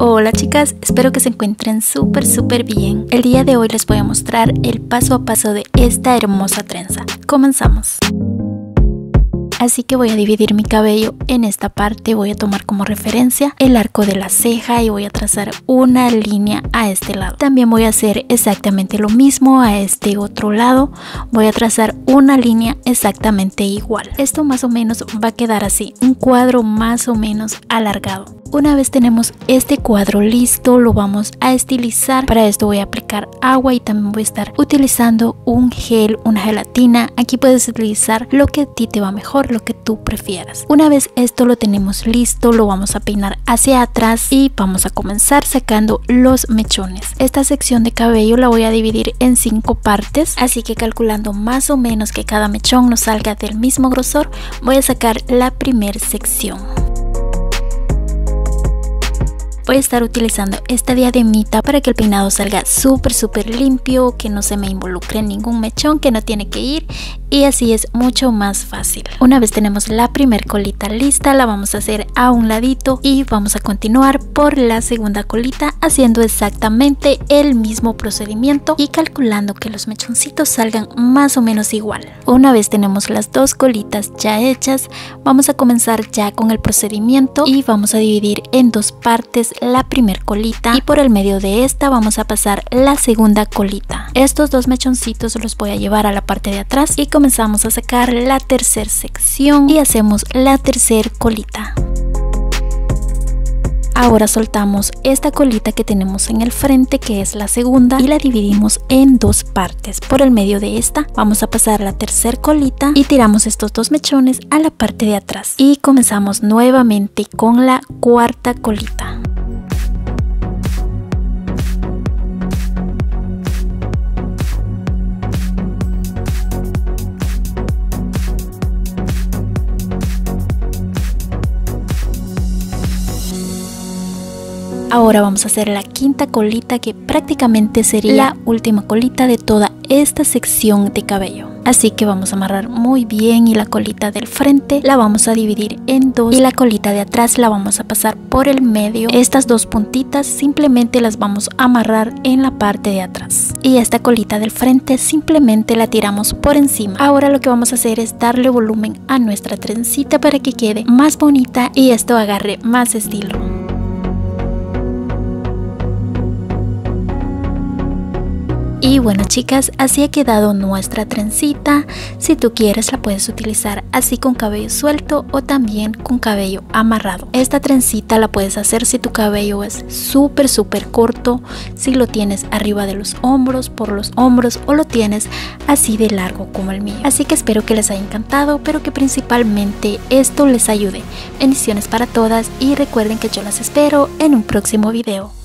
Hola chicas, espero que se encuentren súper bien. El día de hoy les voy a mostrar el paso a paso de esta hermosa trenza. Comenzamos. Así que voy a dividir mi cabello en esta parte, voy a tomar como referencia el arco de la ceja y voy a trazar una línea a este lado. También voy a hacer exactamente lo mismo a este otro lado, voy a trazar una línea exactamente igual. Esto más o menos va a quedar así, un cuadro más o menos alargado. Una vez tenemos este cuadro listo, lo vamos a estilizar. Para esto voy a aplicar agua y también voy a estar utilizando un gel, una gelatina. Aquí puedes utilizar lo que a ti te va mejor, lo que tú prefieras. Una vez esto lo tenemos listo, lo vamos a peinar hacia atrás y vamos a comenzar sacando los mechones. Esta sección de cabello la voy a dividir en 5 partes, así que calculando más o menos que cada mechón nos salga del mismo grosor, voy a sacar la primera sección. Voy a estar utilizando esta diademita para que el peinado salga súper limpio, que no se me involucre ningún mechón que no tiene que ir, y así es mucho más fácil. Una vez tenemos la primer colita lista, la vamos a hacer a un ladito y vamos a continuar por la segunda colita haciendo exactamente el mismo procedimiento y calculando que los mechoncitos salgan más o menos igual. Una vez tenemos las dos colitas ya hechas, vamos a comenzar ya con el procedimiento y vamos a dividir en dos partes la primer colita y por el medio de esta vamos a pasar la segunda colita. Estos dos mechoncitos los voy a llevar a la parte de atrás y comenzamos a sacar la tercera sección y hacemos la tercera colita. Ahora soltamos esta colita que tenemos en el frente, que es la segunda, y la dividimos en dos partes. Por el medio de esta vamos a pasar la tercera colita y tiramos estos dos mechones a la parte de atrás y comenzamos nuevamente con la cuarta colita. Ahora vamos a hacer la quinta colita, que prácticamente sería la última colita de toda esta sección de cabello. Así que vamos a amarrar muy bien y la colita del frente la vamos a dividir en dos y la colita de atrás la vamos a pasar por el medio. Estas dos puntitas simplemente las vamos a amarrar en la parte de atrás y esta colita del frente simplemente la tiramos por encima. Ahora lo que vamos a hacer es darle volumen a nuestra trencita para que quede más bonita y esto agarre más estilo. Y bueno chicas, así ha quedado nuestra trencita. Si tú quieres la puedes utilizar así con cabello suelto o también con cabello amarrado. Esta trencita la puedes hacer si tu cabello es súper corto, si lo tienes arriba de los hombros, por los hombros, o lo tienes así de largo como el mío. Así que espero que les haya encantado, pero que principalmente esto les ayude. Bendiciones para todas y recuerden que yo las espero en un próximo video.